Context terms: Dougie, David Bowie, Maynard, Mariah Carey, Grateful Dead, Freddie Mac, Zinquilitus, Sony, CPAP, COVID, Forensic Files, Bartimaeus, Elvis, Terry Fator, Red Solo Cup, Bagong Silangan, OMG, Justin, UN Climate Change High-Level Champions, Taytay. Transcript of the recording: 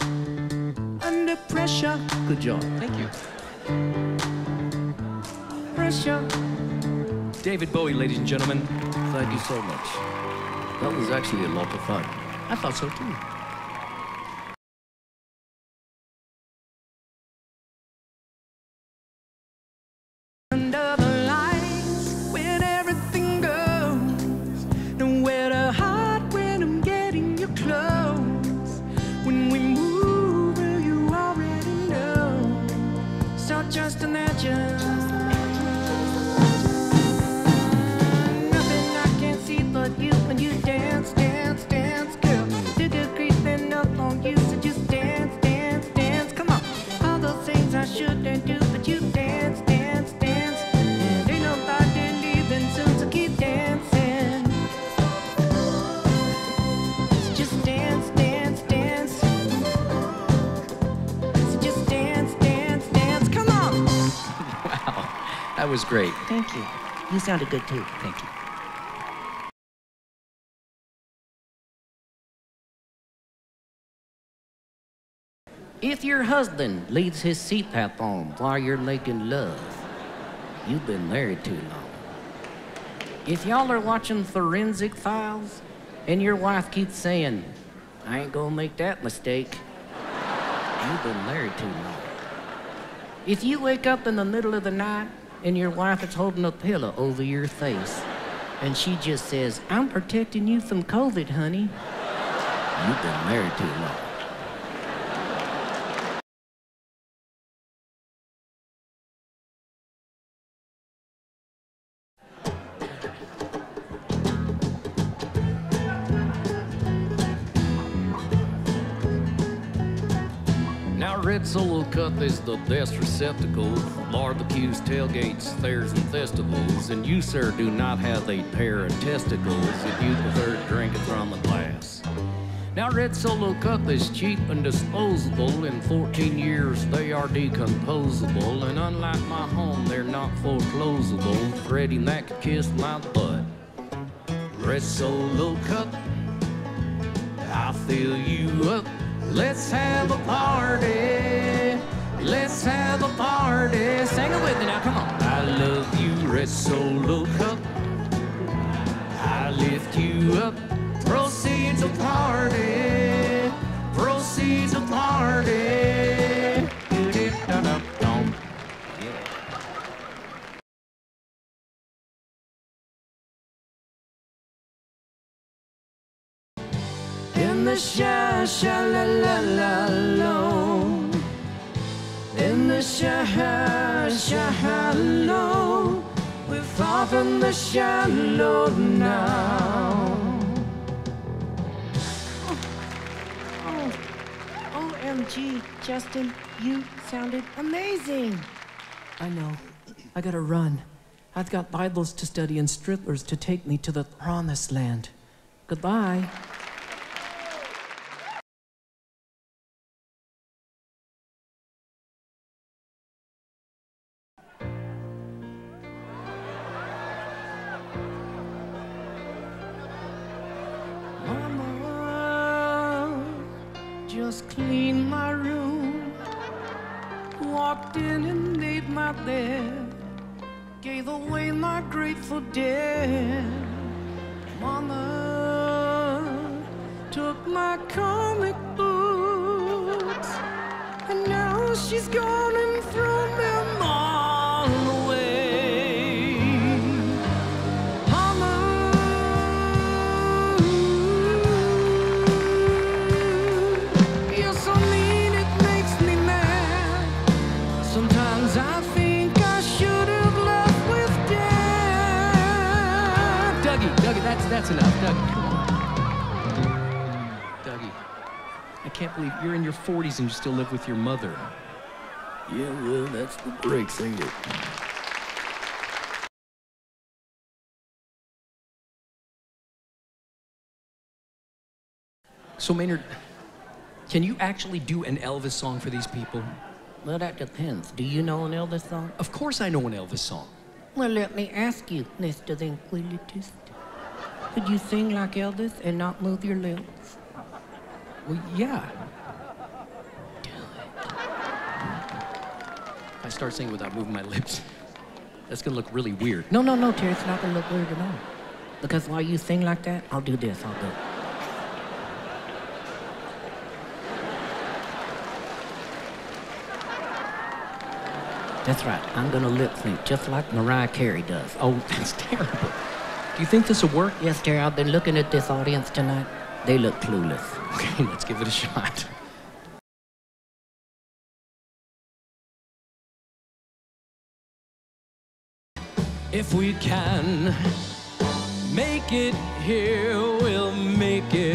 Under pressure. Good job. Thank you. Pressure. David Bowie, ladies and gentlemen. Thank you so much. That was actually a lot of fun. I thought so too. That was great. Thank you. You sounded good too. Thank you. If your husband leaves his CPAP on while you're making love, you've been married too long. If y'all are watching Forensic Files and your wife keeps saying, I ain't gonna make that mistake, you've been married too long. If you wake up in the middle of the night and your wife is holding a pillow over your face, and she just says, I'm protecting you from COVID, honey. You've been married too long. Now, Red Solo Cup is the best receptacle for barbecues, tailgates, fairs, and festivals. And you, sir, do not have a pair of testicles if you prefer drinking from a glass. Now, Red Solo Cup is cheap and disposable. In 14 years, they are decomposable. And unlike my home, they're not foreclosable. Freddie Mac kissed my butt. Red Solo Cup, I'll fill you up. Let's have a party. Let's have a party. Sing it with me now, come on. I love you, Red Solo Cup. I lift you up. Proceeds a party. Proceeds a party. In the sha-sha-la-la-la-lo. In the sha-sha-la-lo. We're far from the shallow now. Oh. Oh. OMG, Justin, you sounded amazing. I know. I gotta run. I've got Bibles to study and strippers to take me to the promised land. Goodbye. Just cleaned my room, walked in and made my bed, gave away my Grateful Dead. Mama took my comic books, and now she's gone and thrown them all away. Sometimes I think I should have left with Dad. Dougie, that's enough. Dougie, come on. Dougie, I can't believe you're in your 40s and you still live with your mother. Yeah, well, that's the breaks, ain't it? So, Maynard, can you actually do an Elvis song for these people? Well, that depends. Do you know an Elvis song? Of course I know an Elvis song. Well, let me ask you, Mr. Zinquilitus. Could you sing like Elvis and not move your lips? Well, yeah. I start singing without moving my lips, that's gonna look really weird. No, no, no, Terry, it's not gonna look weird at all. Because while you sing like that, I'll do this, I'll do it. That's right, I'm gonna lip sync just like Mariah Carey does. Oh, that's terrible. Do you think this will work? Yes, Terry, I've been looking at this audience tonight. They look clueless. Okay, let's give it a shot. If we can make it here, we'll make it.